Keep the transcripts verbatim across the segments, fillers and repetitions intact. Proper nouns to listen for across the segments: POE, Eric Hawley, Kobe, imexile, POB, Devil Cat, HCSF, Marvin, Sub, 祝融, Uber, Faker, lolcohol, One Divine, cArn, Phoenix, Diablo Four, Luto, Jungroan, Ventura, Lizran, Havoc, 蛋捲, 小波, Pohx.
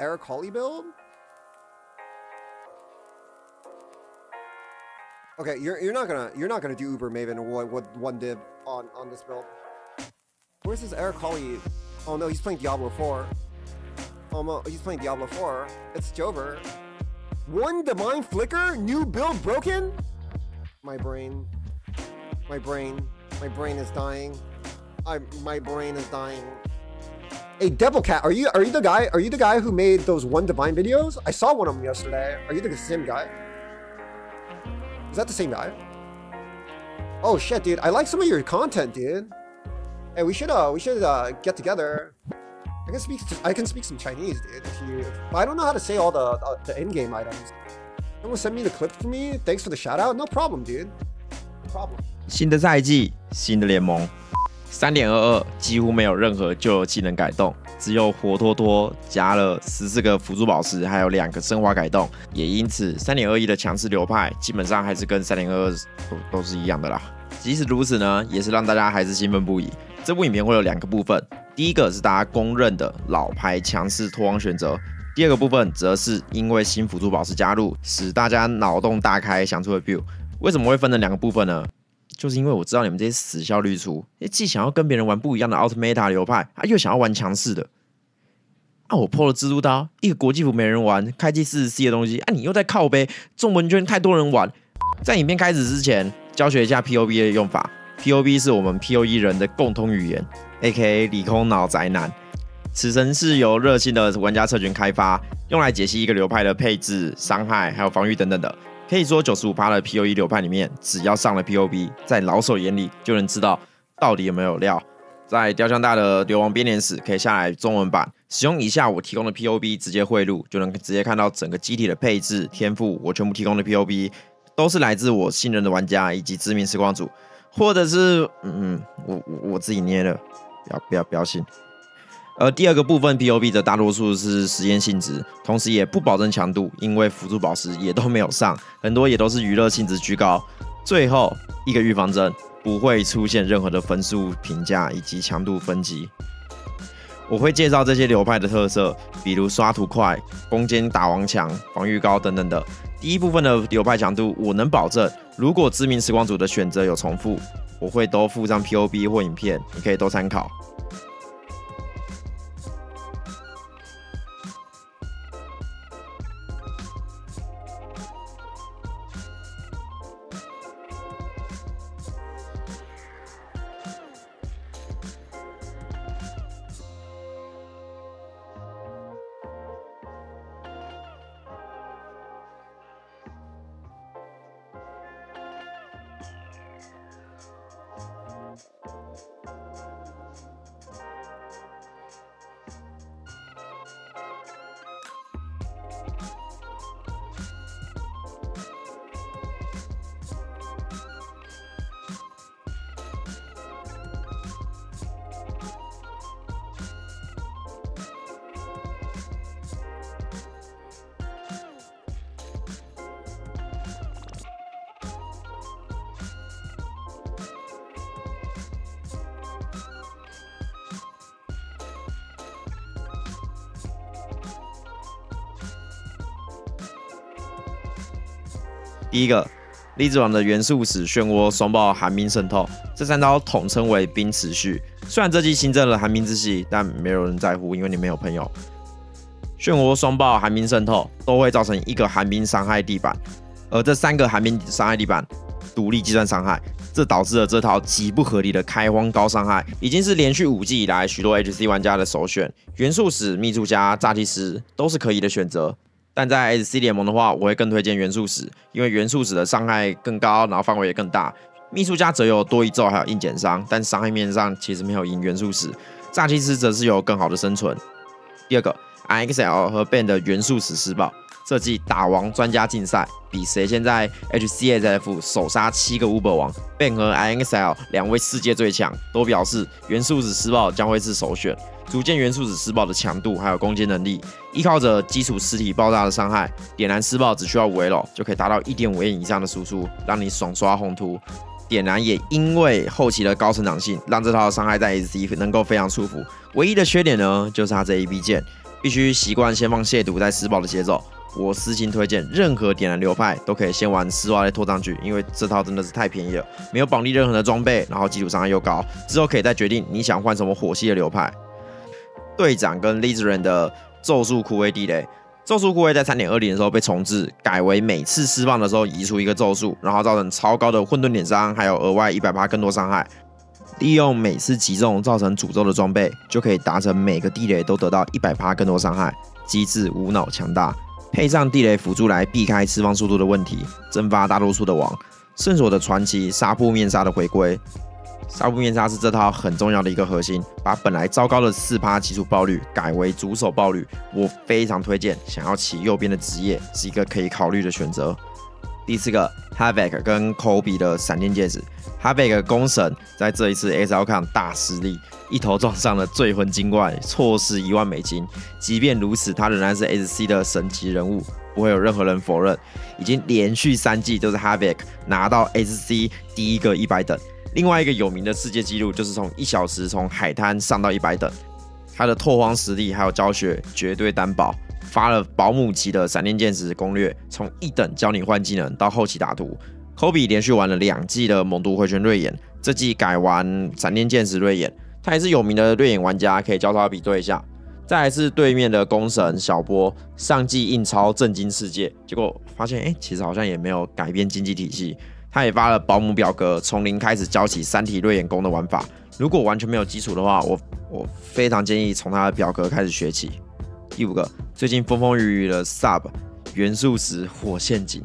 Eric Hawley build? Okay, you're you're not gonna you're not gonna do Uber Maven or what one div on on this build. Where's this Eric Hawley? Oh no, he's playing Diablo Four. Oh no, he's playing Diablo Four. It's Jover. One Divine Flicker, new build broken. My brain, my brain, my brain is dying. I my brain is dying. Hey, Devil Cat, are you are you the guy? Are you the guy who made those One Divine videos? I saw one of them yesterday. Are you the same guy? Is that the same guy? Oh shit, dude! I like some of your content, dude. Hey, we should uh, we should uh, get together. I can speak I can speak some Chinese, dude. If you, if, I don't know how to say all the the, the in game items. Someone send me the clip for me. Thanks for the shout out. No problem, dude. No problem. 新的赛季，新的联盟， 三点二二几乎没有任何旧技能改动，只有活脱脱加了十四个辅助宝石，还有两个升华改动，也因此 三点二一 的强势流派基本上还是跟 三点二二 都, 都是一样的啦。即使如此呢，也是让大家还是兴奋不已。这部影片会有两个部分，第一个是大家公认的老牌强势拓荒选择，第二个部分则是因为新辅助宝石加入，使大家脑洞大开想出的 build。为什么会分成两个部分呢？ 就是因为我知道你们这些死笑绿厨，既想要跟别人玩不一样的 Out Meta 流派，啊，又想要玩强势的。啊，我 P O 了蜘蛛刀，一个国际服没人玩，开机 四十C 的东西，啊，你又在靠背中文圈太多人玩。在影片开始之前，教学一下 P O B 的用法。P O B 是我们 P O E 人的共通语言 ，A K A 理工脑宅男。此神是由热心的玩家社群开发，用来解析一个流派的配置、伤害还有防御等等的。 可以说 百分之九十五 的 P O E 流派里面，只要上了 P O B， 在老手眼里就能知道到底有没有料。在雕像大的流亡编年史可以下来中文版，使用以下我提供的 P O B 直接汇入，就能直接看到整个机体的配置、天赋。我全部提供的 P O B 都是来自我信任的玩家以及知名实况组，或者是嗯，我我自己捏的，不要不要不要信。 而第二个部分 P O B 的大多数是实验性质，同时也不保证强度，因为辅助宝石也都没有上，很多也都是娱乐性质居高。最后一个预防针不会出现任何的分数评价以及强度分级。我会介绍这些流派的特色，比如刷图快、攻坚打王强、防御高等等的。第一部分的流派强度，我能保证，如果知名时光组的选择有重复，我会都附上 P O B 或影片，你可以都参考。 第一个，粒子网的元素使漩涡双爆寒冰渗透，这三招统称为冰持续。虽然这季新增了寒冰之系，但没有人在乎，因为你没有朋友。漩涡双爆寒冰渗透都会造成一个寒冰伤害地板，而这三个寒冰伤害地板独立计算伤害，这导致了这套极不合理的开荒高伤害，已经是连续五季以来许多 H C 玩家的首选。元素使、秘术家、炸技师都是可以的选择。 但在 S C 联盟的话，我会更推荐元素使，因为元素使的伤害更高，然后范围也更大。秘术家则有多一咒还有硬减伤，但伤害面上其实没有赢元素使。炸技师则是有更好的生存。第二个 ，imexile 和 Benn 的元素使施暴，这季打王专家竞赛比谁先在 H C S F 首杀七个 Uber 王 ，Benn 和 imexile 两位世界最强都表示元素使施暴将会是首选。 逐渐元素使施暴的强度还有攻击能力，依靠着基础实体爆炸的伤害，点燃施暴只需要五 L 就可以达到 一点五 M 以上的输出，让你爽刷红图。点燃也因为后期的高成长性，让这套伤害在 S C 能够非常舒服。唯一的缺点呢，就是它这一 B 键必须习惯先放亵渎再施暴的节奏。我私心推荐，任何点燃流派都可以先玩施暴再拖上去，因为这套真的是太便宜了，没有绑定任何的装备，然后基础伤害又高，之后可以再决定你想换什么火系的流派。队长跟 Lizran 的咒术枯萎地雷。 咒术枯萎在 三点二零 的时候被重置，改为每次释放的时候移除一个咒术，然后造成超高的混沌点伤，还有额外 百分之一百 更多伤害。利用每次击中造成诅咒的装备，就可以达成每个地雷都得到 百分之一百 更多伤害，机制无脑强大。配上地雷辅助来避开释放速度的问题，蒸发大多数的王。圣所的传奇纱布面纱的回归。 纱布面纱是这套很重要的一个核心，把本来糟糕的 百分之四 基础爆率改为主手爆率，我非常推荐。想要骑右边的职业是一个可以考虑的选择。第四个 ，Havoc 跟 Kobe 的闪电戒指 ，Havoc 攻神在这一次 S L C O M 大失利，一头撞上了醉魂精怪，错失一万美金。即便如此，他仍然是 S C 的神级人物。 不会有任何人否认，已经连续三季都是 Havoc 拿到 S C 第一个一百等。另外一个有名的世界纪录就是从一小时从海滩上到一百等，他的拓荒实力还有教学绝对担保。发了保姆级的闪电剑指攻略，从一等教你换技能到后期打图。Kobe 连续玩了两季的猛毒回旋瑞眼，这季改玩闪电剑指瑞眼，他也是有名的瑞眼玩家，可以交叉比对一下。 再来是对面的攻神小波，上季印钞震惊世界，结果发现哎、欸，其实好像也没有改变经济体系。他也发了保姆表格，从零开始教起三体瑞眼攻的玩法。如果完全没有基础的话，我我非常建议从他的表格开始学起。第五个，最近风风雨雨的 Sub 元素石火陷阱。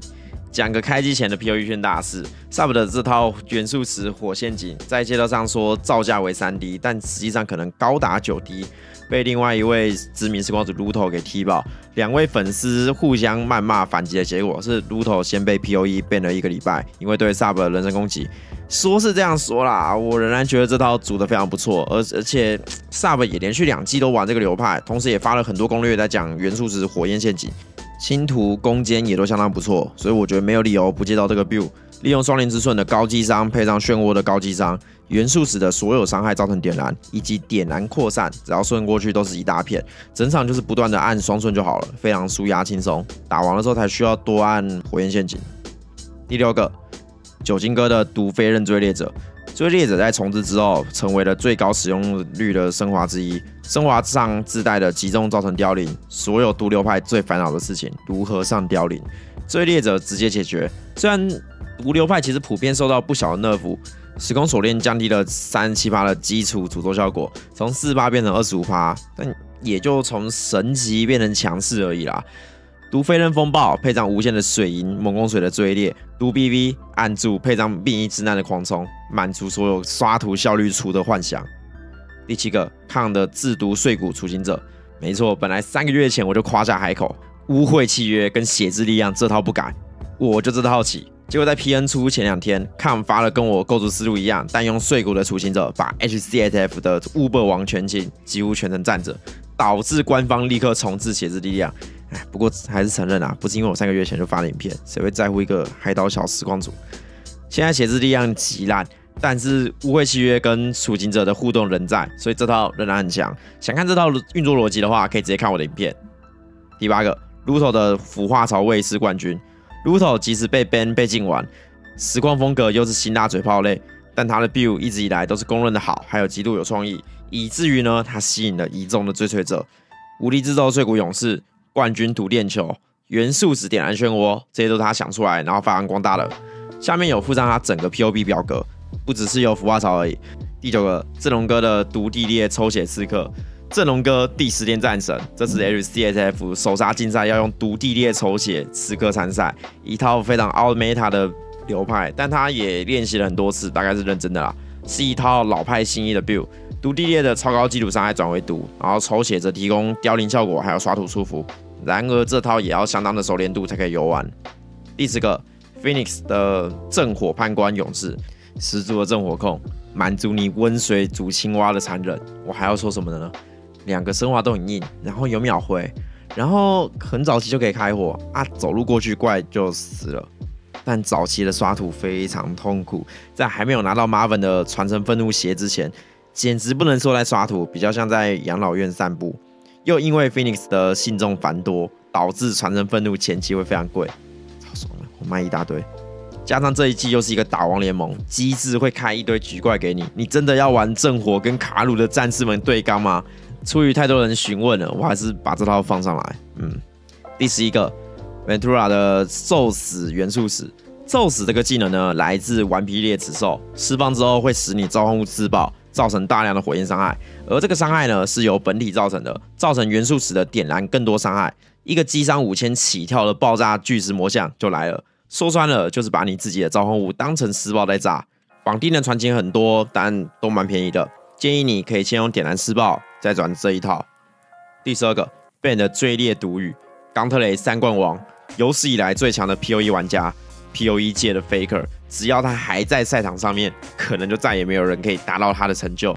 讲个开机前的 P O E 炫大事 ，Sub 的这套元素石火陷阱在介绍上说造价为 三D， 但实际上可能高达 九D， 被另外一位知名时光主 Luto 给踢爆。两位粉丝互相谩骂反击的结果是 Luto 先被 P O E ban了一个礼拜，因为对 Sub 的人身攻击。说是这样说啦，我仍然觉得这套组得非常不错，而而且 Sub 也连续两季都玩这个流派，同时也发了很多攻略在讲元素石火焰陷阱。 星图攻坚也都相当不错，所以我觉得没有理由不介绍这个 build。利用双连之瞬的高击伤配上漩涡的高击伤，元素石的所有伤害造成点燃，以及点燃扩散，只要顺过去都是一大片。整场就是不断的按双顺就好了，非常舒压轻松。打完的时候才需要多按火焰陷阱。第六个，酒精哥的毒飞刃追猎者。 追猎者在重置之后，成为了最高使用率的升华之一。升华上自带的击中造成凋零，所有毒流派最烦恼的事情，如何上凋零，追猎者直接解决。虽然毒流派其实普遍受到不小的 nerf， 时空锁链降低了 百分之三十七 的基础诅咒效果，从 百分之四十八 变成 百分之二十五， 但也就从神级变成强势而已啦。 毒飞刃风暴配上无限的水银猛攻水的追猎，毒 B V 按住配上命运之难的狂冲，满足所有刷图效率出的幻想。第七个抗的制毒碎骨雏形者，没错，本来三个月前我就夸下海口，污秽契约跟血之力量这套不改，我就这套起。结果在 P N 出前两天，抗发了跟我构筑思路一样，但用碎骨的雏形者把 H C S F 的 Uber 王全清几乎全程站着，导致官方立刻重置血之力量。 不过还是承认啊，不是因为我三个月前就发了影片，谁会在乎一个海岛小时光组？现在血之力量极烂，但是污秽契约跟处刑者的互动仍在，所以这套仍然很强。想看这套运作逻辑的话，可以直接看我的影片。第八个 ，Luto 的腐化槽卫士冠军 ，Luto 即使被 Benn 被禁玩，实况风格又是辛辣嘴炮类，但他的 build 一直以来都是公认的好，还有极度有创意，以至于呢，他吸引了一众的追随者，无敌之咒碎骨勇士。 冠军土链球、元素石点燃漩涡，这些都是他想出来，然后发扬光大的。下面有附上他整个 P O B 表格，不只是有腐化槽而已。第九个，振龙哥的毒地裂抽血刺客，振龙哥第十天战神，这次 H C S F 首杀竞赛要用毒地裂抽血刺客参赛，一套非常 out meta 的流派，但他也练习了很多次，大概是认真的啦，是一套老派新意的 build。 毒地裂的超高基础伤害转为毒，然后抽血则提供凋零效果，还有刷图束缚。然而这套也要相当的熟练度才可以游玩。第十个 ，Phoenix 的正火判官勇士，十足的正火控，满足你温水煮青蛙的残忍。我还要说什么呢？两个升华都很硬，然后有秒回，然后很早期就可以开火啊，走路过去怪就死了。 但早期的刷图非常痛苦，在还没有拿到 Marvin 的传承愤怒鞋之前，简直不能说在刷图，比较像在养老院散步。又因为 Phoenix 的信众繁多，导致传人愤怒前期会非常贵，超爽的，我卖一大堆。加上这一季又是一个打王联盟，机制会开一堆局怪给你，你真的要玩正火跟卡鲁的战士们对刚吗？出于太多人询问了，我还是把这套放上来。嗯，第十一个 Ventura 的受死元素史，受死这个技能呢，来自顽皮猎齿兽，释放之后会使你召唤物自爆，造成大量的火焰伤害，而这个伤害呢是由本体造成的，造成元素史的点燃更多伤害。一个击伤五千起跳的爆炸巨石魔像就来了。说穿了，就是把你自己的召唤物当成施暴在炸。绑定的传奇很多，但都蛮便宜的，建议你可以先用点燃施暴，再转这一套。第十二个 ，Benn 的最烈毒语，冈特雷三冠王，有史以来最强的 P O E 玩家 ，P O E 界的 Faker， 只要他还在赛场上面，可能就再也没有人可以达到他的成就。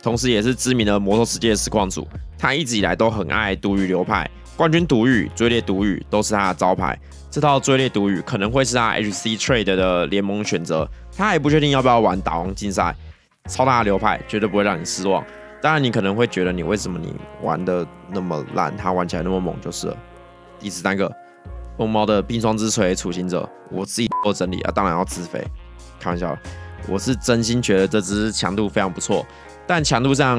同时，也是知名的魔兽世界的实况主，他一直以来都很爱毒语流派。冠军毒语、追猎毒语都是他的招牌，这套追猎毒语可能会是他 H C Trade 的联盟选择，他还不确定要不要玩打王竞赛。超大的流派绝对不会让你失望，当然你可能会觉得你为什么你玩的那么烂，他玩起来那么猛就是了。第十三个，疯猫的冰霜之锤处刑者，我自己做整理啊，当然要自肥，开玩笑，我是真心觉得这只强度非常不错，但强度上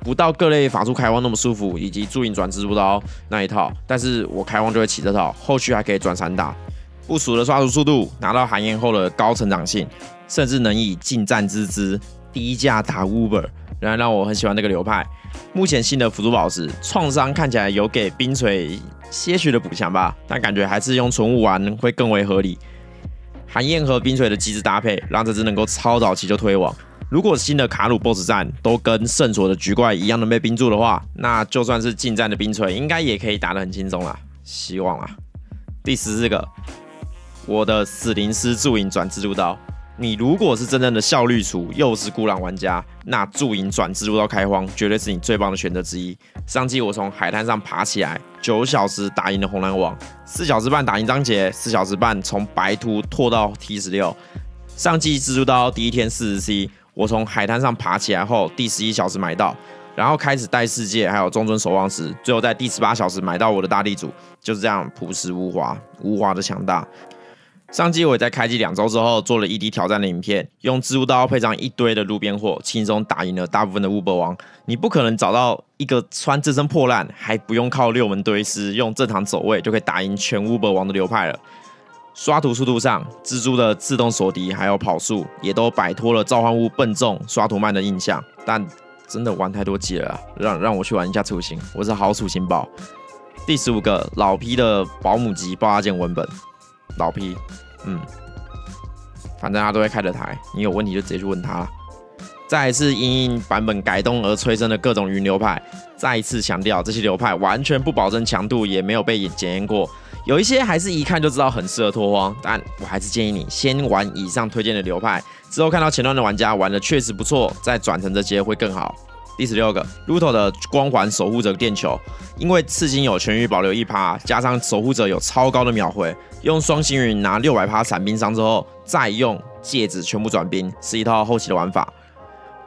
不到各类法术开荒那么舒服，以及注影转蜘蛛刀那一套，但是我开荒就会起这套，后续还可以转散打，不俗的刷图速度，拿到寒焰后的高成长性，甚至能以近战之姿低价打 Uber， 然而让我很喜欢这个流派。目前新的辅助宝石创伤看起来有给冰锤些许的补强吧，但感觉还是用纯物玩会更为合理。寒焰和冰锤的机制搭配，让这只能够超早期就推网。如果新的卡鲁 BOSS 战都跟圣所的局怪一样能被冰住的话，那就算是近战的冰锤应该也可以打得很轻松啦，希望啦。第十四个，我的死灵师助影转蜘蛛刀，你如果是真正的效率厨又是孤狼玩家，那助影转蜘蛛刀开荒绝对是你最棒的选择之一。上季我从海滩上爬起来，九小时打赢了红蓝网，四小时半打赢张杰，四小时半从白兔拓到 T 十六。上季蜘蛛刀第一天 四十C，我从海滩上爬起来后，第十一小时买到，然后开始带世界，还有中尊守望石，最后在第十八小时买到我的大地主，就是这样朴实无华，无华的强大。上季我也在开机两周之后做了 E D 挑战的影片，用蜘蛛刀配上一堆的路边货，轻松打赢了大部分的 Uber 王。你不可能找到一个穿这身破烂还不用靠六门堆师，用正常走位就可以打赢全 Uber 王的流派了。刷图速度上，蜘蛛的自动锁敌还有跑速也都摆脱了召唤物笨重、刷图慢的印象，但真的玩太多季了啦，让让我去玩一下处刑，我是好处刑宝。第十五个，老 P 的保姆级爆炸剑文本，老 P， 嗯，反正他都会开的台，你有问题就直接去问他啦。再一次因应版本改动而催生的各种云流派，再一次强调这些流派完全不保证强度，也没有被检验过。有一些还是一看就知道很适合拓荒，但我还是建议你先玩以上推荐的流派，之后看到前段的玩家玩的确实不错，再转成这些会更好。第十六个 ，Luto 的光环守护者电球，因为刺金有痊愈保留 百分之一， 加上守护者有超高的秒回，用双星云拿 百分之六百 闪冰伤之后，再用戒指全部转冰，是一套后期的玩法。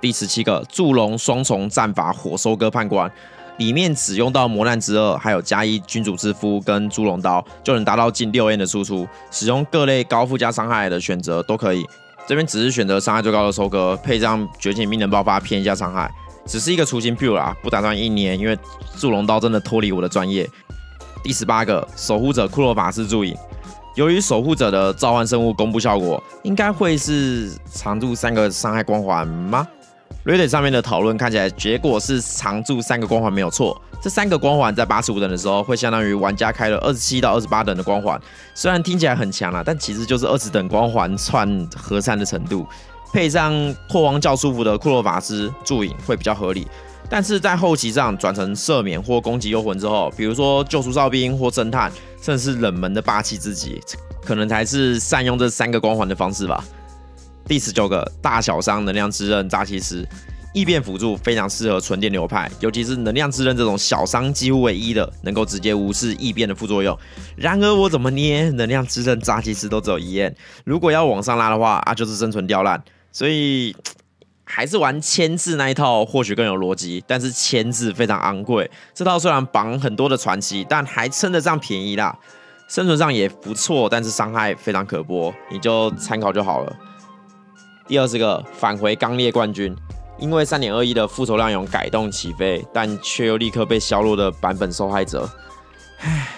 第十七个，祝融双重战法火收割判官。里面只用到磨难之二，还有加一君主之夫跟猪龙刀，就能达到近 六 N 的输出。使用各类高附加伤害的选择都可以，这边只是选择伤害最高的收割，配上觉醒命能爆发偏一下伤害，只是一个雏形 build 啦，不打算一年，因为猪龙刀真的脱离我的专业。第十八个，守护者库洛法师助引，由于守护者的召唤生物公布效果，应该会是常驻三个伤害光环吗？Reddit 上面的讨论看起来结果是常驻三个光环没有错，这三个光环在八十五等的时候会相当于玩家开了二十七到二十八等的光环，虽然听起来很强啦，但其实就是二十等光环串合散的程度，配上拓荒较舒服的库洛法师助引会比较合理，但是在后期上转成赦免或攻击幽魂之后，比如说救赎哨兵或侦探，甚至是冷门的霸气之极，可能才是善用这三个光环的方式吧。第十九个，大小伤能量之刃扎西斯，异变辅助非常适合纯电流派，尤其是能量之刃这种小伤几乎为一的，能够直接无视异变的副作用。然而我怎么捏能量之刃扎西斯都只有一 N， 如果要往上拉的话啊，就是生存掉烂，所以还是玩牵制那一套或许更有逻辑，但是牵制非常昂贵，这套虽然绑很多的传奇，但还称得上便宜啦。生存上也不错，但是伤害非常可播，你就参考就好了。第二十个，返回刚烈冠军。因为 三点二一 的复仇量有改动起飞，但却又立刻被削弱的版本受害者，唉，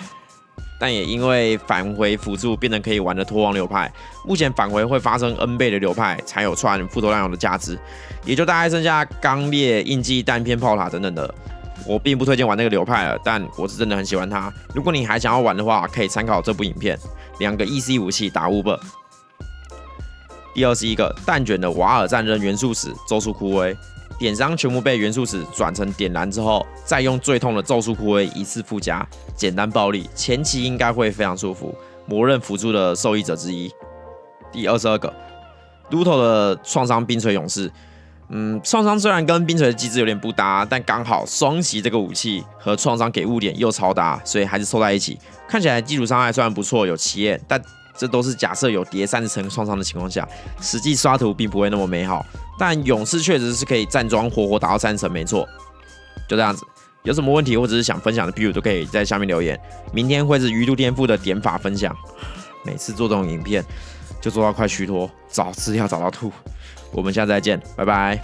但也因为返回辅助变成可以玩的拖王流派，目前返回会发生 N 倍的流派才有串复仇量有的价值，也就大概剩下刚烈、印记、弹片、炮塔等等的。我并不推荐玩那个流派了，但我是真的很喜欢它。如果你还想要玩的话，可以参考这部影片，两个 E C 武器打 Uber。第二十一个，蛋卷的瓦尔战刃元素石咒术枯萎，点伤全部被元素石转成点燃之后，再用最痛的咒术枯萎一次附加，简单暴力，前期应该会非常舒服，默认辅助的受益者之一。第二十二个 ，Luto 的创伤冰锤勇士，嗯，创伤虽然跟冰锤的机制有点不搭，但刚好双袭这个武器和创伤给物点又超搭，所以还是凑在一起，看起来基础伤害虽然不错，有奇验，但这都是假设有叠三十层创伤的情况下，实际刷图并不会那么美好。但勇士确实是可以站桩活活打到三十层，没错。就这样子，有什么问题或者是想分享的 build 都可以在下面留言。明天会是鱼肚天赋的点法分享。每次做这种影片就做到快虚脱，找资料找到吐。我们下次再见，拜拜。